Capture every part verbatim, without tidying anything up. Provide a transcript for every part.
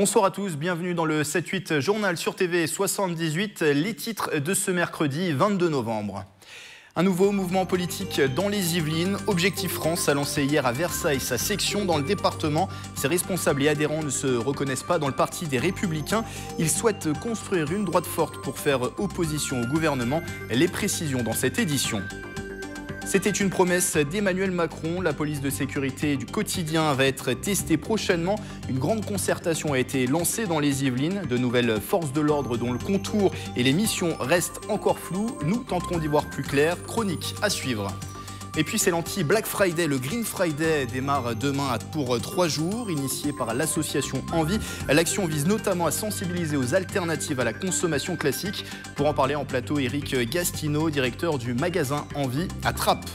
Bonsoir à tous, bienvenue dans le sept huit Journal sur T V soixante-dix-huit, les titres de ce mercredi vingt-deux novembre. Un nouveau mouvement politique dans les Yvelines. Objectif France a lancé hier à Versailles sa section dans le département. Ses responsables et adhérents ne se reconnaissent pas dans le parti des Républicains. Ils souhaitent construire une droite forte pour faire opposition au gouvernement. Les précisions dans cette édition. C'était une promesse d'Emmanuel Macron. La police de sécurité du quotidien va être testée prochainement. Une grande concertation a été lancée dans les Yvelines. De nouvelles forces de l'ordre dont le contour et les missions restent encore floues. Nous tenterons d'y voir plus clair. Chronique à suivre. Et puis c'est l'anti-Black Friday, le Green Friday démarre demain pour trois jours. Initié par l'association Envie, l'action vise notamment à sensibiliser aux alternatives à la consommation classique. Pour en parler en plateau, Eric Gastineau, directeur du magasin Envie à Trappes.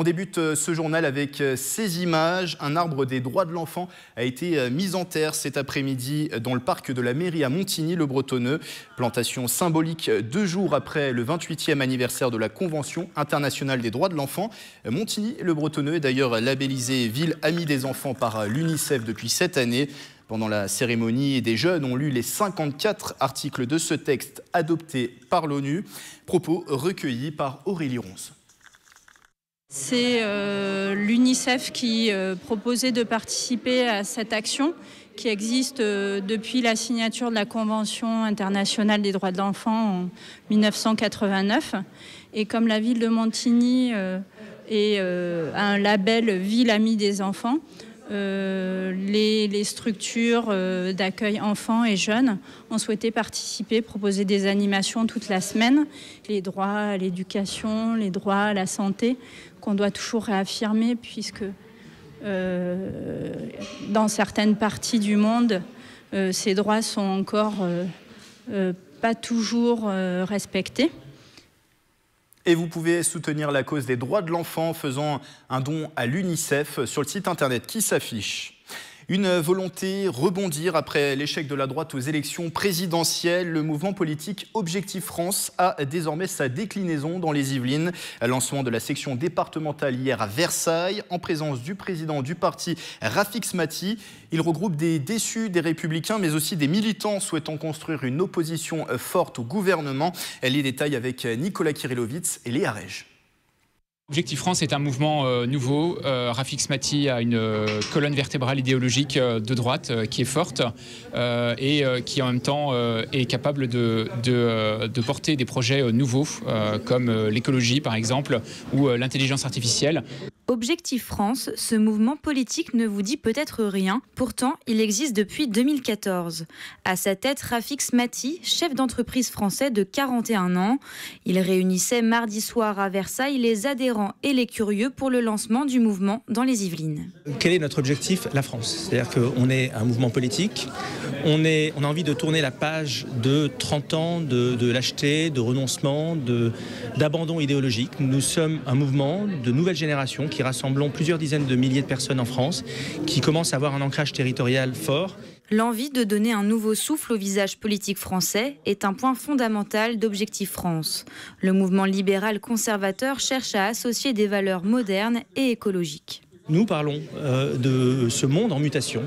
On débute ce journal avec ces images. Un arbre des droits de l'enfant a été mis en terre cet après-midi dans le parc de la mairie à Montigny-le-Bretonneux. Plantation symbolique deux jours après le vingt-huitième anniversaire de la Convention internationale des droits de l'enfant. Montigny-le-Bretonneux est d'ailleurs labellisé ville amie des enfants par l'UNICEF depuis cette année. Pendant la cérémonie, des jeunes ont lu les cinquante-quatre articles de ce texte adopté par l'ONU. Propos recueillis par Aurélie Ronce. C'est euh, l'UNICEF qui euh, proposait de participer à cette action qui existe euh, depuis la signature de la Convention internationale des droits de l'enfant en mille neuf cent quatre-vingt-neuf. Et comme la ville de Montigny euh, est, euh, a un label « Ville amie des enfants », euh, les, les structures euh, d'accueil enfants et jeunes ont souhaité participer, proposer des animations toute la semaine. Les droits à l'éducation, les droits à la santé... qu'on doit toujours réaffirmer puisque euh, dans certaines parties du monde, euh, ces droits sont encore euh, euh, pas toujours euh, respectés. Et vous pouvez soutenir la cause des droits de l'enfant en faisant un don à l'UNICEF sur le site internet qui s'affiche. Une volonté rebondir après l'échec de la droite aux élections présidentielles. Le mouvement politique Objectif France a désormais sa déclinaison dans les Yvelines. Lancement de la section départementale hier à Versailles, en présence du président du parti, Rafik Smati. Il regroupe des déçus des Républicains, mais aussi des militants souhaitant construire une opposition forte au gouvernement. Les détails avec Nicolas Kirillovitz et Léa Rège. Objectif France est un mouvement euh, nouveau. Euh, Rafik Smati a une euh, colonne vertébrale idéologique euh, de droite euh, qui est forte euh, et euh, qui en même temps euh, est capable de, de, euh, de porter des projets euh, nouveaux euh, comme euh, l'écologie par exemple ou euh, l'intelligence artificielle. Objectif France, ce mouvement politique ne vous dit peut-être rien, pourtant il existe depuis deux mille quatorze. À sa tête, Rafik Smati, chef d'entreprise français de quarante et un ans. Il réunissait mardi soir à Versailles les adhérents et les curieux pour le lancement du mouvement dans les Yvelines. Quel est notre objectif? La France. C'est-à-dire qu'on est un mouvement politique, on, est, on a envie de tourner la page de trente ans de, de lâcheté, de renoncement, de, d'abandon idéologique. Nous sommes un mouvement de nouvelle génération qui Qui rassemblons plusieurs dizaines de milliers de personnes en France, qui commencent à avoir un ancrage territorial fort. L'envie de donner un nouveau souffle au visage politique français est un point fondamental d'Objectif France. Le mouvement libéral conservateur cherche à associer des valeurs modernes et écologiques. Nous parlons euh, de ce monde en mutation,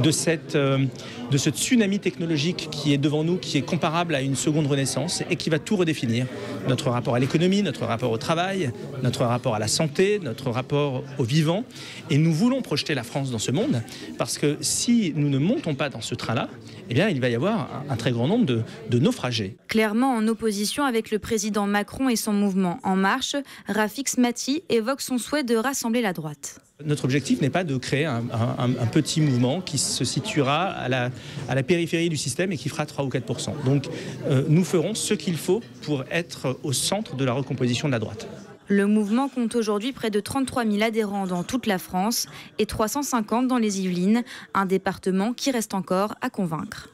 de, cette, euh, de ce tsunami technologique qui est devant nous, qui est comparable à une seconde renaissance et qui va tout redéfinir. Notre rapport à l'économie, notre rapport au travail, notre rapport à la santé, notre rapport au vivant. Et nous voulons projeter la France dans ce monde parce que si nous ne montons pas dans ce train-là, eh bien il va y avoir un, un très grand nombre de, de naufragés. Clairement en opposition avec le président Macron et son mouvement En Marche, Rafik Smati évoque son souhait de rassembler la droite. Notre objectif n'est pas de créer un, un, un petit mouvement qui se situera à la, à la périphérie du système et qui fera trois ou quatre pour cent. Donc euh, nous ferons ce qu'il faut pour être au centre de la recomposition de la droite. Le mouvement compte aujourd'hui près de trente-trois mille adhérents dans toute la France et trois cent cinquante dans les Yvelines, un département qui reste encore à convaincre.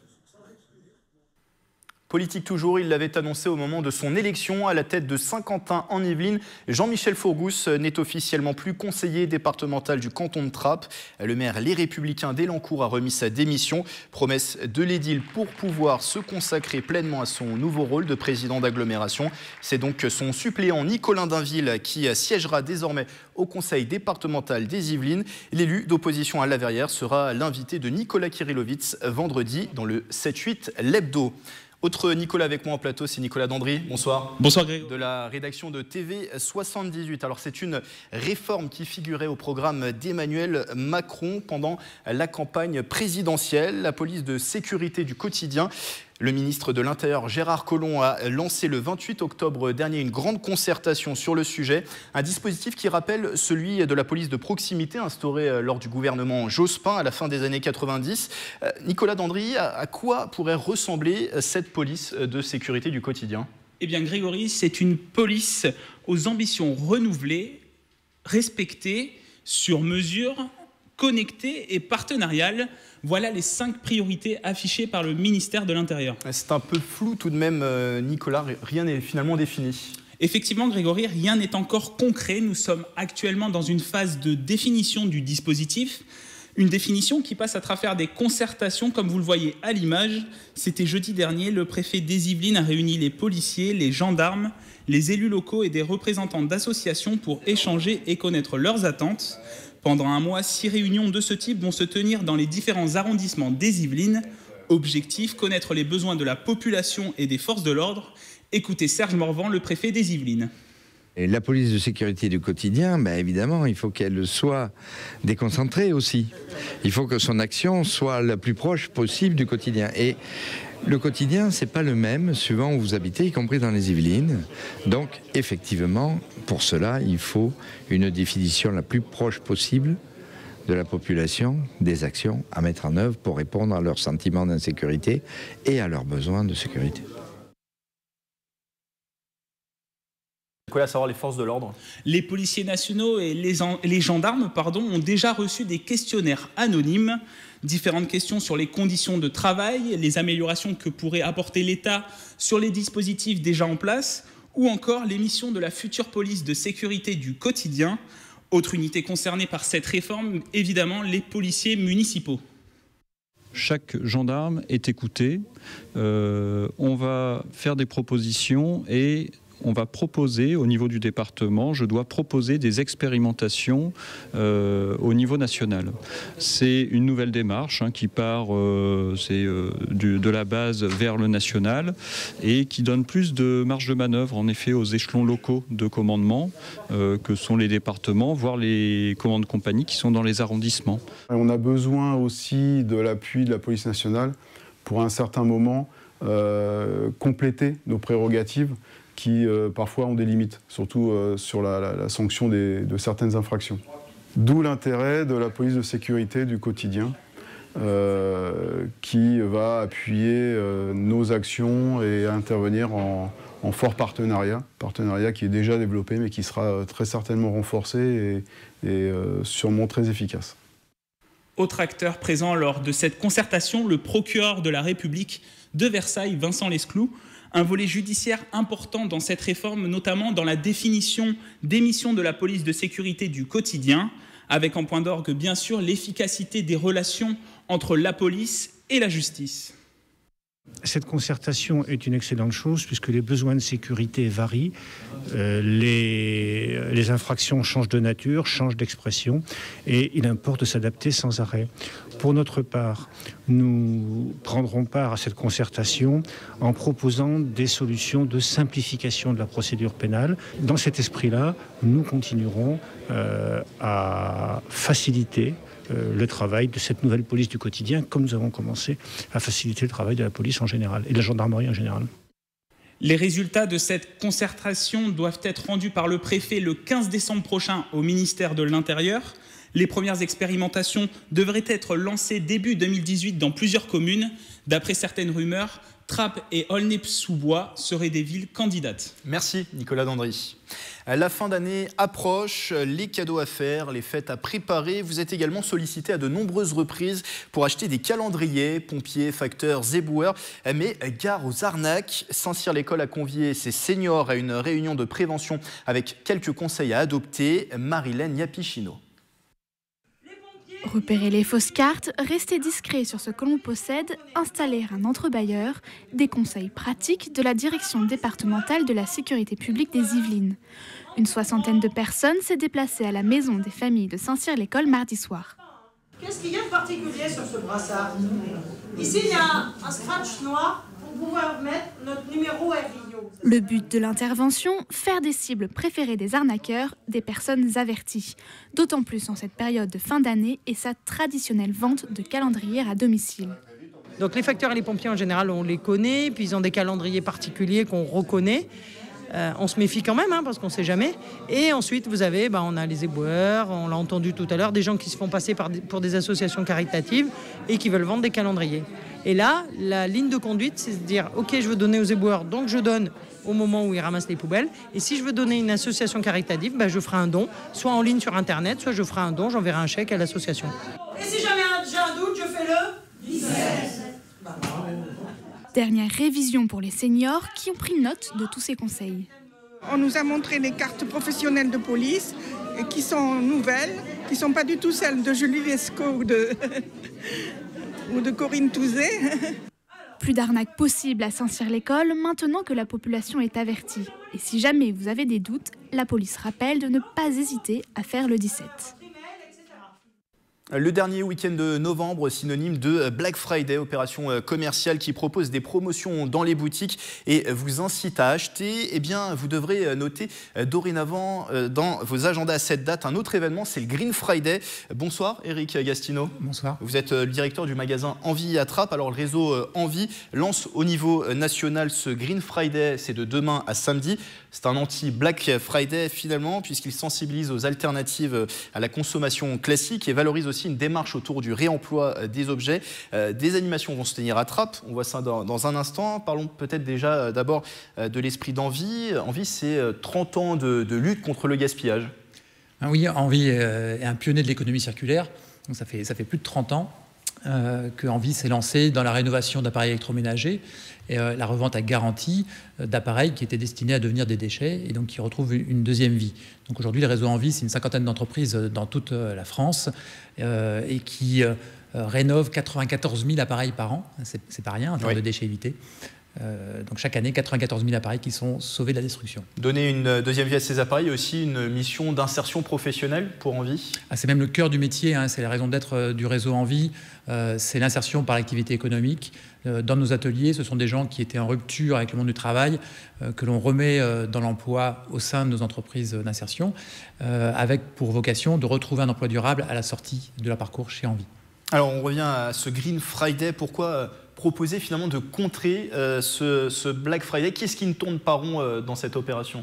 Politique toujours, il l'avait annoncé au moment de son élection à la tête de Saint-Quentin-en-Yvelines. Jean-Michel Fourgous n'est officiellement plus conseiller départemental du canton de Trappes. Le maire Les Républicains d'Élancourt a remis sa démission. Promesse de l'édile pour pouvoir se consacrer pleinement à son nouveau rôle de président d'agglomération. C'est donc son suppléant Nicolas Denville qui siégera désormais au conseil départemental des Yvelines. L'élu d'opposition à La Verrière sera l'invité de Nicolas Kirillovitz vendredi dans le sept huit l'hebdo. Autre Nicolas avec moi en plateau, c'est Nicolas Denville. Bonsoir. Bonsoir Grégoire. De la rédaction de T V soixante-dix-huit. Alors c'est une réforme qui figurait au programme d'Emmanuel Macron pendant la campagne présidentielle. La police de sécurité du quotidien. Le ministre de l'Intérieur Gérard Collomb a lancé le vingt-huit octobre dernier une grande concertation sur le sujet. Un dispositif qui rappelle celui de la police de proximité instauré lors du gouvernement Jospin à la fin des années quatre-vingt-dix. Nicolas Denville, à quoi pourrait ressembler cette police de sécurité du quotidien? Eh bien Grégory, c'est une police aux ambitions renouvelées, respectée, sur mesure, connectée et partenariale. Voilà les cinq priorités affichées par le ministère de l'Intérieur. C'est un peu flou tout de même, Nicolas. Rien n'est finalement défini. Effectivement, Grégory, rien n'est encore concret. Nous sommes actuellement dans une phase de définition du dispositif. Une définition qui passe à travers des concertations, comme vous le voyez à l'image. C'était jeudi dernier, le préfet des Yvelines a réuni les policiers, les gendarmes, les élus locaux et des représentants d'associations pour échanger et connaître leurs attentes. Pendant un mois, six réunions de ce type vont se tenir dans les différents arrondissements des Yvelines. Objectif, connaître les besoins de la population et des forces de l'ordre. Écoutez Serge Morvan, le préfet des Yvelines. Et la police de sécurité du quotidien, ben évidemment, il faut qu'elle soit déconcentrée aussi. Il faut que son action soit la plus proche possible du quotidien. Et le quotidien, c'est pas le même suivant où vous habitez, y compris dans les Yvelines. Donc, effectivement, pour cela, il faut une définition la plus proche possible de la population, des actions à mettre en œuvre pour répondre à leurs sentiments d'insécurité et à leurs besoins de sécurité. À savoir les forces de l'ordre. Les policiers nationaux et les, en... les gendarmes pardon, ont déjà reçu des questionnaires anonymes. Différentes questions sur les conditions de travail, les améliorations que pourrait apporter l'État sur les dispositifs déjà en place ou encore les missions de la future police de sécurité du quotidien. Autre unité concernée par cette réforme, évidemment, les policiers municipaux. Chaque gendarme est écouté. Euh, on va faire des propositions et on va proposer au niveau du département, je dois proposer des expérimentations euh, au niveau national. C'est une nouvelle démarche hein, qui part euh, c'est, euh, du, de la base vers le national et qui donne plus de marge de manœuvre en effet aux échelons locaux de commandement euh, que sont les départements, voire les commandes compagnies qui sont dans les arrondissements. On a besoin aussi de l'appui de la police nationale pour à un certain moment euh, compléter nos prérogatives qui euh, parfois ont des limites, surtout euh, sur la, la, la sanction des, de certaines infractions. D'où l'intérêt de la police de sécurité du quotidien, euh, qui va appuyer euh, nos actions et intervenir en, en fort partenariat, partenariat qui est déjà développé mais qui sera très certainement renforcé et, et euh, sûrement très efficace. Autre acteur présent lors de cette concertation, le procureur de la République de Versailles, Vincent Lescloux. Un volet judiciaire important dans cette réforme, notamment dans la définition des missions de la police de sécurité du quotidien, avec en point d'orgue, bien sûr, l'efficacité des relations entre la police et la justice. Cette concertation est une excellente chose puisque les besoins de sécurité varient, euh, les, les infractions changent de nature, changent d'expression et il importe de s'adapter sans arrêt. Pour notre part, nous prendrons part à cette concertation en proposant des solutions de simplification de la procédure pénale. Dans cet esprit-là, nous continuerons euh, à faciliter euh, le travail de cette nouvelle police du quotidien, comme nous avons commencé à faciliter le travail de la police en général et de la gendarmerie en général. Les résultats de cette concertation doivent être rendus par le préfet le quinze décembre prochain au ministère de l'Intérieur. Les premières expérimentations devraient être lancées début deux mille dix-huit dans plusieurs communes. D'après certaines rumeurs, Trappes et Aulnay-sous-Bois seraient des villes candidates. Merci Nicolas Denville. La fin d'année approche, les cadeaux à faire, les fêtes à préparer. Vous êtes également sollicité à de nombreuses reprises pour acheter des calendriers, pompiers, facteurs, éboueurs. Mais gare aux arnaques. Saint-Cyr-l'École a convié ses seniors à une réunion de prévention avec quelques conseils à adopter. Marilène Yapichino. Repérer les fausses cartes, rester discret sur ce que l'on possède, installer un entre-bailleur, des conseils pratiques de la direction départementale de la sécurité publique des Yvelines. Une soixantaine de personnes s'est déplacée à la maison des familles de Saint-Cyr-l'École mardi soir. Qu'est-ce qu'il y a de particulier sur ce brassard? Ici, il y a un scratch noir pour pouvoir mettre notre numéro à Rio. Le but de l'intervention, faire des cibles préférées des arnaqueurs, des personnes averties. D'autant plus en cette période de fin d'année et sa traditionnelle vente de calendriers à domicile. Donc les facteurs et les pompiers en général, on les connaît, puis ils ont des calendriers particuliers qu'on reconnaît. Euh, on se méfie quand même, hein, parce qu'on ne sait jamais. Et ensuite, vous avez, bah, on a les éboueurs, on l'a entendu tout à l'heure, des gens qui se font passer par des, pour des associations caritatives et qui veulent vendre des calendriers. Et là, la ligne de conduite, c'est de dire, ok, je veux donner aux éboueurs, donc je donne au moment où ils ramassent les poubelles. Et si je veux donner une association caritative, bah, je ferai un don, soit en ligne sur Internet, soit je ferai un don, j'enverrai un chèque à l'association. Et si jamais j'ai un doute, je fais le dix-sept. Bah, dernière révision pour les seniors qui ont pris note de tous ces conseils. On nous a montré les cartes professionnelles de police qui sont nouvelles, qui ne sont pas du tout celles de Julie Viesco ou de, ou de Corinne Touzé. Plus d'arnaques possibles à Saint-Cyr-l'École maintenant que la population est avertie. Et si jamais vous avez des doutes, la police rappelle de ne pas hésiter à faire le dix-sept. Le dernier week-end de novembre, synonyme de Black Friday, opération commerciale qui propose des promotions dans les boutiques et vous incite à acheter, eh bien, vous devrez noter dorénavant dans vos agendas à cette date un autre événement, c'est le Green Friday. Bonsoir Eric Gastineau. Bonsoir. Vous êtes le directeur du magasin Envie à Trappes. Alors le réseau Envie lance au niveau national ce Green Friday, c'est de demain à samedi. C'est un anti-Black Friday finalement puisqu'il sensibilise aux alternatives à la consommation classique et valorise aussi une démarche autour du réemploi des objets. Euh, des animations vont se tenir à Trappes, on voit ça dans, dans un instant. Parlons peut-être déjà euh, d'abord euh, de l'esprit d'Envie. Envie, c'est euh, trente ans de, de lutte contre le gaspillage. Ah oui, Envie euh, est un pionnier de l'économie circulaire. Donc ça fait, ça fait plus de trente ans euh, que Envie s'est lancé dans la rénovation d'appareils électroménagers et euh, la revente à garantie euh, d'appareils qui étaient destinés à devenir des déchets et donc qui retrouvent une deuxième vie. Donc aujourd'hui, le réseau Envie, c'est une cinquantaine d'entreprises dans toute euh, la France. Euh, et qui euh, rénove quatre-vingt-quatorze mille appareils par an. C'est pas rien en termes oui. de déchets évités. Euh, donc chaque année, quatre-vingt-quatorze mille appareils qui sont sauvés de la destruction. Donner une deuxième vie à ces appareils est aussi une mission d'insertion professionnelle pour Envie. Ah, c'est même le cœur du métier, hein, c'est la raison d'être du réseau Envie. Euh, c'est l'insertion par l'activité économique. Euh, dans nos ateliers, ce sont des gens qui étaient en rupture avec le monde du travail, euh, que l'on remet euh, dans l'emploi au sein de nos entreprises d'insertion, euh, avec pour vocation de retrouver un emploi durable à la sortie de leur parcours chez Envie. Alors on revient à ce Green Friday, pourquoi proposer finalement de contrer euh, ce, ce Black Friday? Qu'est-ce qui ne tourne pas rond euh, dans cette opération?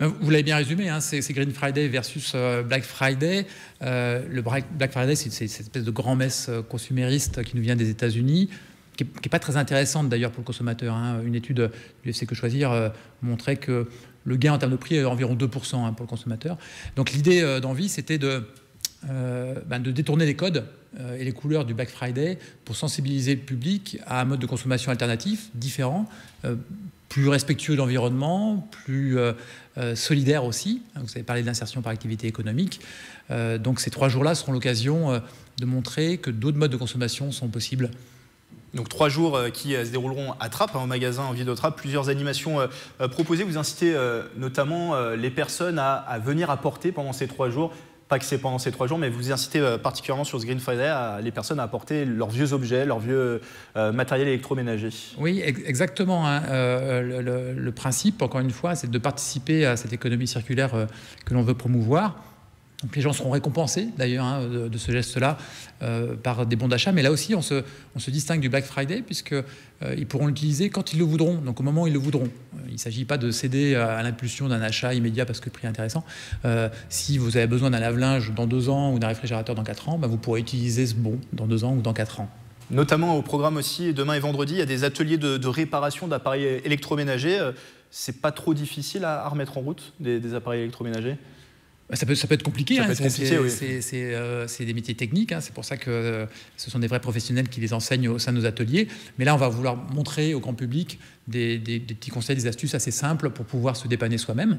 Vous l'avez bien résumé, hein, c'est Green Friday versus euh, Black Friday. Euh, le Black Friday, c'est cette espèce de grand-messe consumériste qui nous vient des États-Unis, qui n'est pas très intéressante d'ailleurs pour le consommateur. Hein. Une étude du U F C Que Choisir euh, montrait que le gain en termes de prix est environ deux pour cent hein, pour le consommateur. Donc l'idée euh, d'Envie, c'était de... Euh, ben de détourner les codes euh, et les couleurs du Black Friday pour sensibiliser le public à un mode de consommation alternatif, différent, euh, plus respectueux de l'environnement, plus euh, euh, solidaire aussi. Vous avez parlé de l'insertion par activité économique. Euh, donc ces trois jours-là seront l'occasion euh, de montrer que d'autres modes de consommation sont possibles. Donc trois jours qui se dérouleront à Trappes, hein, au magasin Envie de Trappes. Plusieurs animations euh, proposées. Vous incitez euh, notamment euh, les personnes à, à venir apporter pendant ces trois jours. Pas que c'est pendant ces trois jours, mais vous incitez particulièrement sur ce Green Friday à, les personnes à apporter leurs vieux objets, leurs vieux euh, matériels électroménagers. Oui, ex exactement. Hein. Euh, le, le, le principe, encore une fois, c'est de participer à cette économie circulaire euh, que l'on veut promouvoir. Donc les gens seront récompensés, d'ailleurs, hein, de, de ce geste-là euh, par des bons d'achat. Mais là aussi, on se, on se distingue du Black Friday puisqu'ils euh, pourront l'utiliser quand ils le voudront, donc au moment où ils le voudront. Il ne s'agit pas de céder à l'impulsion d'un achat immédiat parce que le prix est intéressant. Euh, si vous avez besoin d'un lave-linge dans deux ans ou d'un réfrigérateur dans quatre ans, ben vous pourrez utiliser ce bon dans deux ans ou dans quatre ans. Notamment au programme aussi, demain et vendredi, il y a des ateliers de, de réparation d'appareils électroménagers. C'est pas trop difficile à, à remettre en route, des, des appareils électroménagers? Ça peut, ça peut être compliqué, hein, c'est oui. euh, des métiers techniques, hein, c'est pour ça que euh, ce sont des vrais professionnels qui les enseignent au sein de nos ateliers. Mais là, on va vouloir montrer au grand public des, des, des petits conseils, des astuces assez simples pour pouvoir se dépanner soi-même.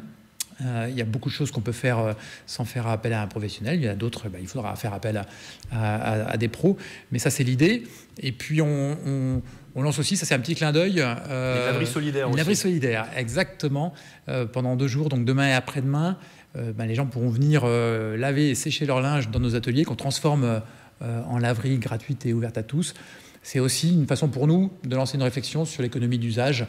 Euh, il y a beaucoup de choses qu'on peut faire euh, sans faire appel à un professionnel. Il y a d'autres, bah, il faudra faire appel à, à, à, à des pros. Mais ça, c'est l'idée. Et puis, on, on, on lance aussi, ça c'est un petit clin d'œil. Euh, les laveries solidaires aussi. Les laveries solidaires, exactement. Euh, pendant deux jours, donc demain et après-demain, euh, bah, les gens pourront venir euh, laver et sécher leur linge dans nos ateliers qu'on transforme euh, en laverie gratuite et ouverte à tous. C'est aussi une façon pour nous de lancer une réflexion sur l'économie d'usage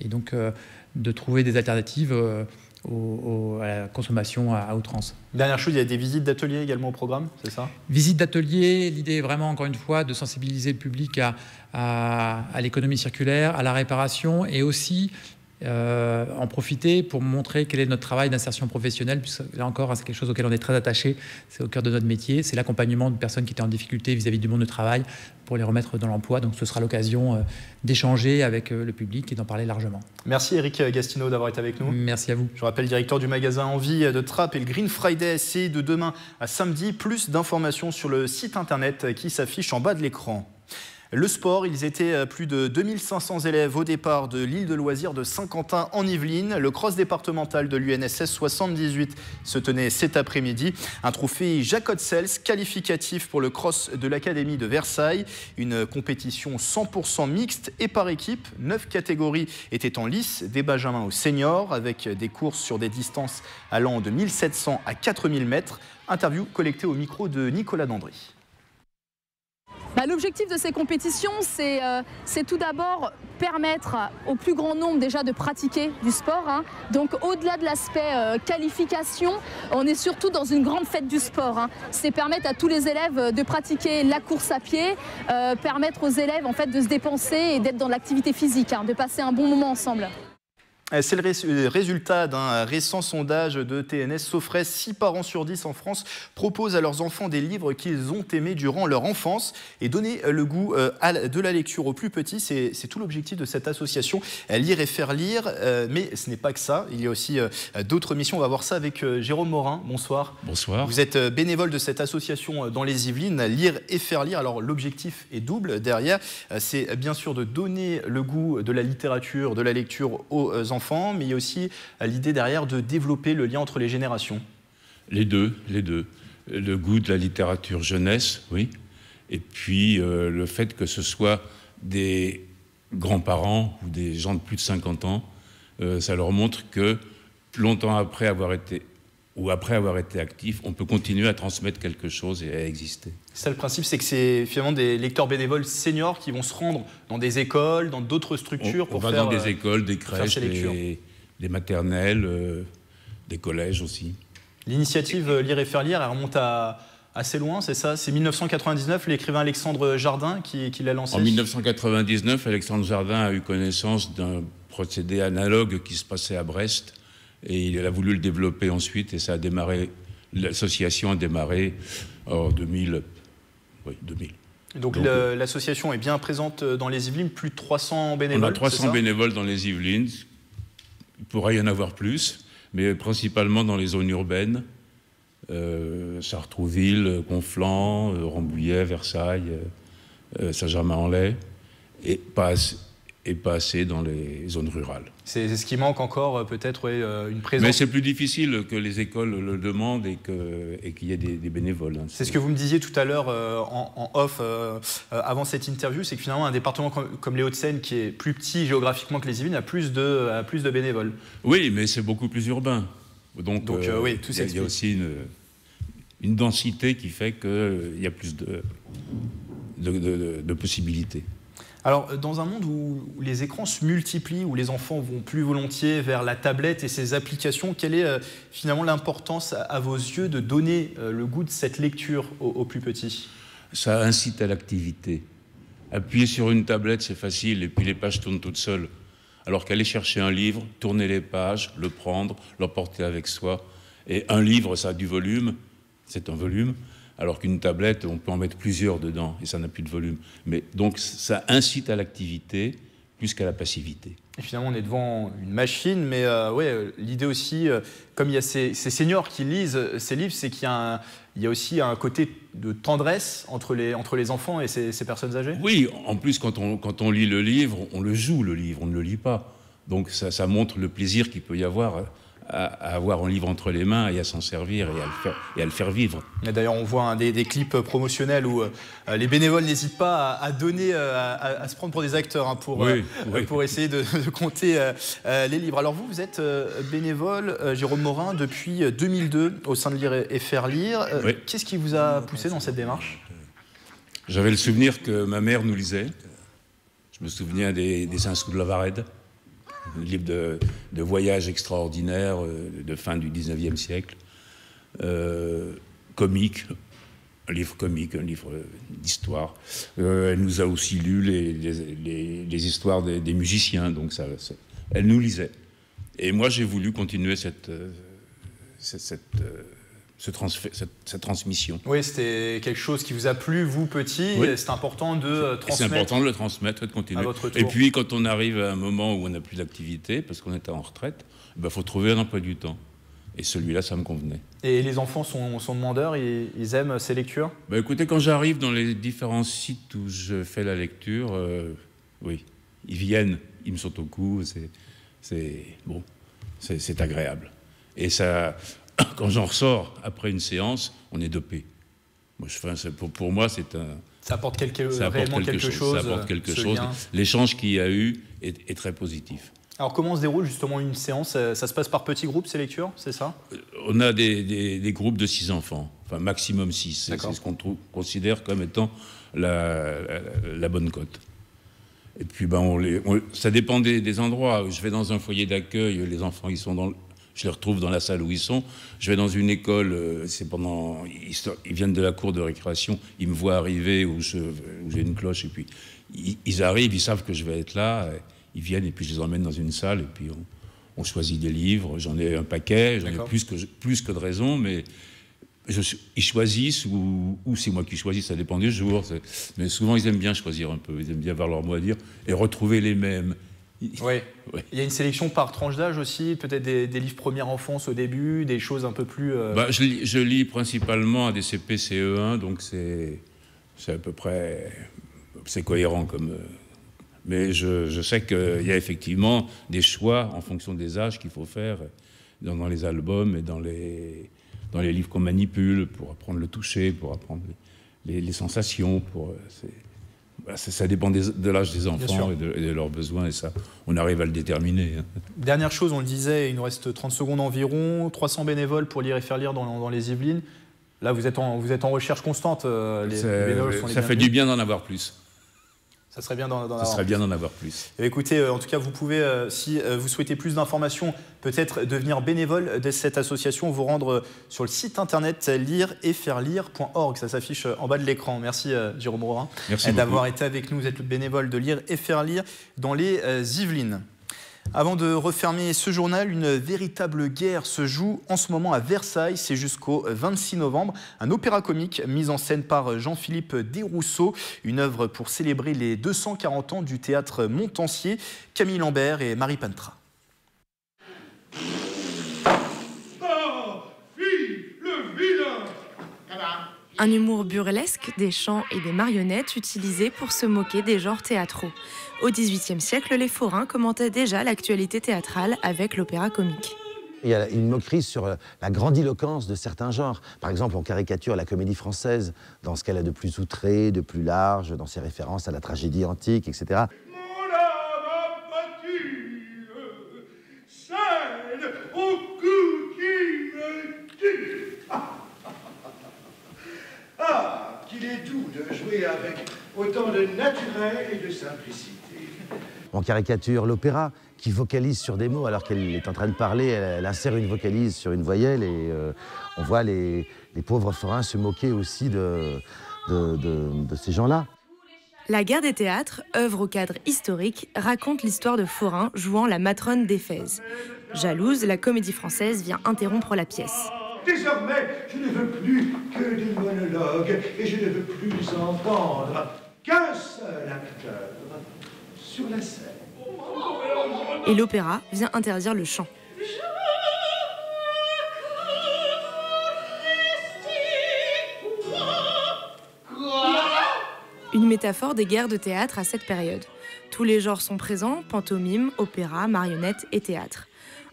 et donc euh, de trouver des alternatives euh, Au, au, à la consommation à, à outrance. Dernière chose, il y a des visites d'ateliers également au programme, c'est ça? Visites d'ateliers, l'idée est vraiment, encore une fois, de sensibiliser le public à, à, à l'économie circulaire, à la réparation, et aussi euh, en profiter pour montrer quel est notre travail d'insertion professionnelle, puisque là encore, c'est quelque chose auquel on est très attaché, c'est au cœur de notre métier, c'est l'accompagnement de personnes qui étaient en difficulté vis-à-vis du monde du travail, pour les remettre dans l'emploi. Donc ce sera l'occasion d'échanger avec le public et d'en parler largement. Merci Eric Gastineau d'avoir été avec nous. Merci à vous. Je rappelle, directeur du magasin Envie de Trappes et le Green Friday, c'est de demain à samedi. Plus d'informations sur le site internet qui s'affiche en bas de l'écran. Le sport, ils étaient plus de deux mille cinq cents élèves au départ de l'île de loisirs de Saint-Quentin-en-Yvelines. Le cross départemental de l'U N S S soixante-dix-huit se tenait cet après-midi. Un trophée Jacques Odsels qualificatif pour le cross de l'Académie de Versailles. Une compétition cent pour cent mixte et par équipe. Neuf catégories étaient en lice, des benjamins aux seniors, avec des courses sur des distances allant de mille sept cents à quatre mille mètres. Interview collectée au micro de Nicolas Denville. Bah, l'objectif de ces compétitions, c'est euh, tout d'abord permettre au plus grand nombre déjà de pratiquer du sport. Hein. Donc au-delà de l'aspect euh, qualification, on est surtout dans une grande fête du sport. Hein. C'est permettre à tous les élèves de pratiquer la course à pied, euh, permettre aux élèves en fait, de se dépenser et d'être dans l'activité physique, hein, de passer un bon moment ensemble. C'est le résultat d'un récent sondage de T N S Sofres. six parents sur dix en France proposent à leurs enfants des livres qu'ils ont aimés durant leur enfance. Et donner le goût de la lecture aux plus petits, c'est tout l'objectif de cette association Lire et Faire Lire. Mais ce n'est pas que ça, il y a aussi d'autres missions. On va voir ça avec Jérôme Morin. Bonsoir. Bonsoir. Vous êtes bénévole de cette association dans les Yvelines, Lire et Faire Lire. Alors l'objectif est double derrière. C'est bien sûr de donner le goût de la littérature, de la lecture aux enfants. Mais il y a aussi l'idée derrière de développer le lien entre les générations. Les deux, les deux. Le goût de la littérature jeunesse, oui. Et puis euh, le fait que ce soit des grands-parents ou des gens de plus de cinquante ans, euh, ça leur montre que longtemps après avoir été ou après avoir été actif, on peut continuer à transmettre quelque chose et à exister. Ça, le principe, c'est que c'est finalement des lecteurs bénévoles seniors qui vont se rendre dans des écoles, dans d'autres structures. On, pour on va faire, dans des écoles, des crèches, des, des maternelles, euh, des collèges aussi. L'initiative Lire et Faire Lire, elle remonte à assez loin, c'est ça? C'est mille neuf cent quatre-vingt-dix-neuf, l'écrivain Alexandre Jardin qui, qui l'a lancé. En mille neuf cent quatre-vingt-dix-neuf, Alexandre Jardin a eu connaissance d'un procédé analogue qui se passait à Brest. Et il a voulu le développer ensuite, et ça a démarré. L'association a démarré en deux mille. Oui, deux mille. Donc, donc l'association est bien présente dans les Yvelines, plus de trois cents bénévoles. On a trois cents bénévoles dans les Yvelines. Il pourrait y en avoir plus, mais principalement dans les zones urbaines, euh, Sartrouville, Conflans, Rambouillet, Versailles, euh, Saint-Germain-en-Laye, et pas. Et pas assez dans les zones rurales. C'est ce qui manque encore, peut-être, ouais, euh, une présence. Mais c'est plus difficile que les écoles le demandent et qu'il et qu'il y ait des, des bénévoles. Hein. C'est ce que vous me disiez tout à l'heure euh, en, en off, euh, euh, avant cette interview, c'est que finalement, un département comme, comme les Hauts-de-Seine, qui est plus petit géographiquement que les Yvelines, a plus de, a plus de bénévoles. Oui, mais c'est beaucoup plus urbain. Donc, Donc euh, euh, oui, tout s'explique. Il y a aussi une, une densité qui fait qu'il euh, y a plus de, de, de, de, de possibilités. Alors, dans un monde où les écrans se multiplient, où les enfants vont plus volontiers vers la tablette et ses applications, quelle est euh, finalement l'importance à, à vos yeux de donner euh, le goût de cette lecture aux, aux plus petits? Ça incite à l'activité. Appuyer sur une tablette, c'est facile, et puis les pages tournent toutes seules. Alors qu'aller chercher un livre, tourner les pages, le prendre, l'emporter avec soi. Et un livre, ça a du volume, c'est un volume. alors qu'une tablette, on peut en mettre plusieurs dedans et ça n'a plus de volume. Mais donc ça incite à l'activité plus qu'à la passivité. Et finalement, on est devant une machine, mais euh, ouais, l'idée aussi, euh, comme il y a ces, ces seniors qui lisent ces livres, c'est qu'il y a un, il y a aussi un côté de tendresse entre les, entre les enfants et ces, ces personnes âgées. Oui, en plus, quand on, quand on lit le livre, on le joue, le livre, on ne le lit pas. Donc ça, ça montre le plaisir qu'il peut y avoir à, à avoir un livre entre les mains et à s'en servir et à le faire, et à le faire vivre. D'ailleurs, on voit hein, des, des clips promotionnels où euh, les bénévoles n'hésitent pas à, à donner, à, à, à se prendre pour des acteurs hein, pour, oui, euh, oui. pour essayer de, de compter euh, les livres. Alors vous, vous êtes euh, bénévole, euh, Jérôme Morin, depuis deux mille deux au sein de Lire et Faire Lire. Euh, oui. Qu'est-ce qui vous a poussé dans cette démarche? J'avais le souvenir que ma mère nous lisait. Je me souviens des, des Insous de la Varède. Livre de, de voyage extraordinaire de fin du dix-neuvième siècle, euh, comique, un livre comique, un livre d'histoire. Euh, elle nous a aussi lu les, les, les, les histoires des, des musiciens, donc ça, ça, elle nous lisait. Et moi, j'ai voulu continuer cette... cette, cette Ce cette, cette transmission. Oui, c'était quelque chose qui vous a plu, vous, petit. Oui. C'est important de euh, transmettre. C'est important de le transmettre et de continuer. À votre tour. Et puis, quand on arrive à un moment où on n'a plus d'activité, parce qu'on est en retraite, il ben, faut trouver un emploi du temps. Et celui-là, ça me convenait. Et les enfants sont, sont demandeurs, ils, ils aiment ces lectures? Ben, écoutez, quand j'arrive dans les différents sites où je fais la lecture, euh, oui, ils viennent, ils me sautent au cou, c'est bon, c'est agréable. Et ça... Quand j'en ressors après une séance, on est dopé. Moi, je, enfin, pour, pour moi, c'est un... Ça apporte quelque, ça apporte réellement quelque, quelque chose. chose. Ça apporte quelque chose. L'échange qu'il y a eu est, est très positif. Alors, comment se déroule justement une séance? Ça se passe par petits groupes, ces lectures, c'est ça? On a des, des, des groupes de six enfants, enfin maximum six. C'est ce qu'on considère comme étant la, la, la bonne cote. Et puis, ben, on les, on, ça dépend des, des endroits. Je vais dans un foyer d'accueil, les enfants, ils sont dans le... Je les retrouve dans la salle où ils sont. Je vais dans une école, c'est pendant, ils viennent de la cour de récréation, ils me voient arriver où j'ai une cloche, et puis ils arrivent, ils savent que je vais être là, ils viennent, et puis je les emmène dans une salle, et puis on, on choisit des livres. J'en ai un paquet, j'en ai plus que, plus que de raison, mais je, ils choisissent, ou, ou c'est moi qui choisis, ça dépend du jour. Mais souvent, ils aiment bien choisir un peu, ils aiment bien avoir leur mot à dire, et retrouver les mêmes. Oui. Oui. Il y a une sélection par tranche d'âge aussi, peut-être des, des livres première enfance au début, des choses un peu plus... Euh... Bah, je, lis, je lis principalement à des C P C E un, donc c'est à peu près... c'est cohérent comme... Mais je, je sais qu'il y a effectivement des choix en fonction des âges qu'il faut faire dans, dans les albums et dans les, dans les livres qu'on manipule pour apprendre le toucher, pour apprendre les, les sensations, pour... Ça dépend des, de l'âge des enfants et de, et de leurs besoins, et ça, on arrive à le déterminer. Dernière chose, on le disait, il nous reste trente secondes environ, trois cents bénévoles pour Lire et Faire Lire dans, dans les Yvelines. Là, vous êtes en, vous êtes en recherche constante, euh, les, les bénévoles sont les Ça fait du bien d'en avoir plus. Ça serait bien d'en avoir, avoir plus. Et écoutez, euh, en tout cas, vous pouvez, euh, si euh, vous souhaitez plus d'informations, peut-être devenir bénévole de cette association, vous rendre euh, sur le site internet lire et faire lire point org. Ça s'affiche euh, en bas de l'écran. Merci euh, Jérôme Morin d'avoir été avec nous. Vous êtes le bénévole de Lire et Faire Lire dans les euh, Yvelines. Avant de refermer ce journal, une véritable guerre se joue en ce moment à Versailles. C'est jusqu'au vingt-six novembre. Un opéra comique mis en scène par Jean-Philippe Desrousseaux. Une œuvre pour célébrer les deux cent quarante ans du théâtre Montansier. Camille Lambert et Marie Pantra. Un humour burlesque, des chants et des marionnettes utilisés pour se moquer des genres théâtraux. Au dix-huitième siècle, les forains commentaient déjà l'actualité théâtrale avec l'opéra comique. Il y a une moquerie sur la grandiloquence de certains genres. Par exemple, on caricature la comédie française dans ce qu'elle a de plus outré, de plus large, dans ses références à la tragédie antique, et cetera. Il est doux de jouer avec autant de naturel et de simplicité. On caricature l'opéra qui vocalise sur des mots alors qu'elle est en train de parler, elle, elle insère une vocalise sur une voyelle, et euh, on voit les, les pauvres forains se moquer aussi de, de, de, de ces gens-là. La guerre des théâtres, œuvre au cadre historique, raconte l'histoire de forains jouant la matrone d'Éphèse. Jalouse, la Comédie française vient interrompre la pièce. Désormais, je ne veux plus que des monologues et je ne veux plus entendre qu'un seul acteur sur la scène. Et l'opéra vient interdire le chant. Une métaphore des guerres de théâtre à cette période. Tous les genres sont présents, pantomime, opéra, marionnette et théâtre.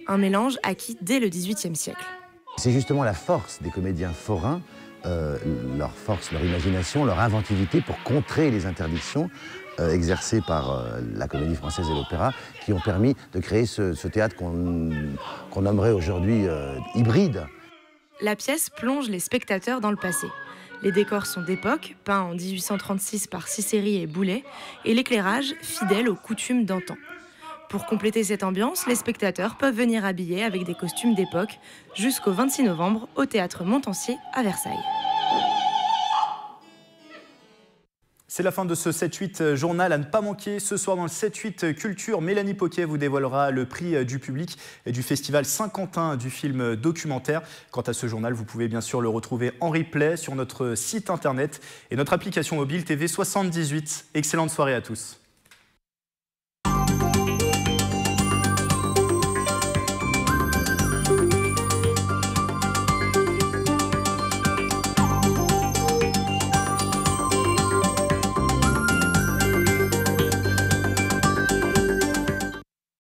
Un mélange acquis dès le dix-huitième siècle. C'est justement la force des comédiens forains, euh, leur force, leur imagination, leur inventivité pour contrer les interdictions euh, exercées par euh, la comédie française et l'opéra qui ont permis de créer ce, ce théâtre qu'on qu'on nommerait aujourd'hui euh, hybride. La pièce plonge les spectateurs dans le passé. Les décors sont d'époque, peints en mille huit cent trente-six par Cicéry et Boulet, et l'éclairage fidèle aux coutumes d'antan. Pour compléter cette ambiance, les spectateurs peuvent venir habiller avec des costumes d'époque jusqu'au vingt-six novembre au Théâtre Montansier à Versailles. C'est la fin de ce sept huit journal à ne pas manquer. Ce soir dans le sept huit Culture, Mélanie Poquet vous dévoilera le prix du public et du festival Saint-Quentin du film documentaire. Quant à ce journal, vous pouvez bien sûr le retrouver en replay sur notre site internet et notre application mobile T V soixante-dix-huit. Excellente soirée à tous.